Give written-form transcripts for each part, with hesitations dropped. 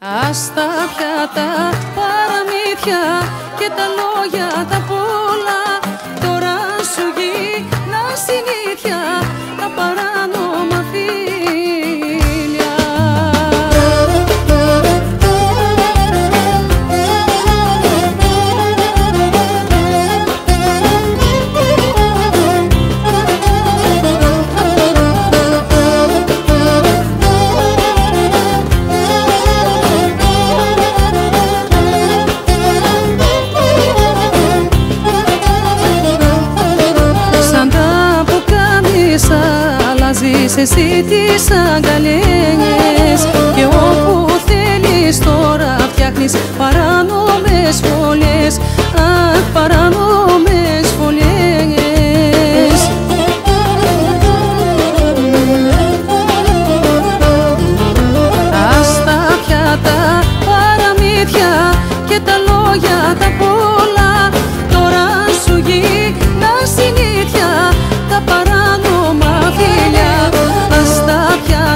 Ας τα πιάτα, παραμύθια και τα λόγια τα πολλά. Τώρα σου γίνα συνήθεια τα παράνομα φίλια. Εσύ τις αγκαλιές και όπου θέλεις τώρα φτιάχνεις παράνομες φωλιές. Αχ, παράνομες φωλιές. Ας τα πιάτα, παραμύθια και τα λόγια τα πολλά. Τώρα σου γίνα συνήθεια τα παράνομα φιλιά.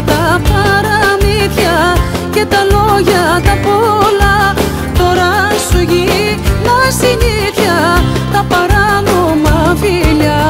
Τα παραμύθια και τα λόγια τα πολλά. Τώρα σου γίνα συνήθεια τα παράνομα φιλιά.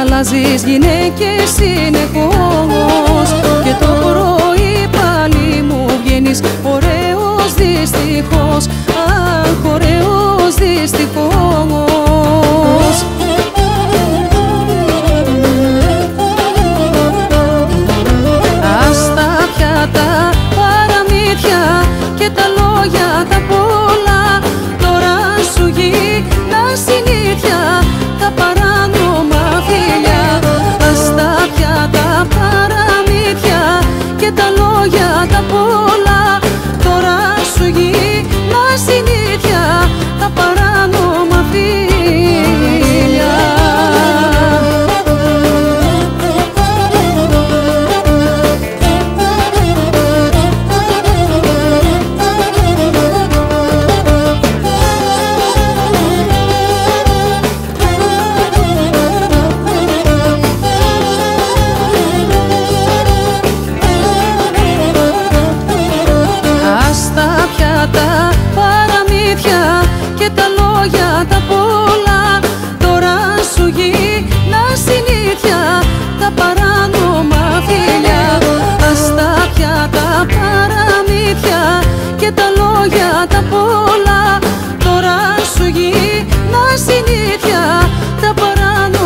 Αλλάζεις γυναίκες συνεχώς και το πρωί πάλι μου βγαίνεις ωραίος δυστυχώς. Αχ, ωραίος δυστυχώς. Ας τα πιάτα, παραμύθια και τα λόγια τα πολλά. Τώρα σου γίνα συνήθεια τα παράνομα φιλιά. Ας τα πιάτα, παραμύθια και τα λόγια τα πολλά. Τώρα σου γίνα συνήθεια τα παράνομα φιλιά. Τα παραμύθια και τα λόγια τα πολλά. Τώρα σου γίνα συνήθεια τα παράνομα φιλιά. Ας τα πιάτα, παραμύθια και τα λόγια τα πολλά. Τώρα σου γίνα συνήθεια τα παράνομα.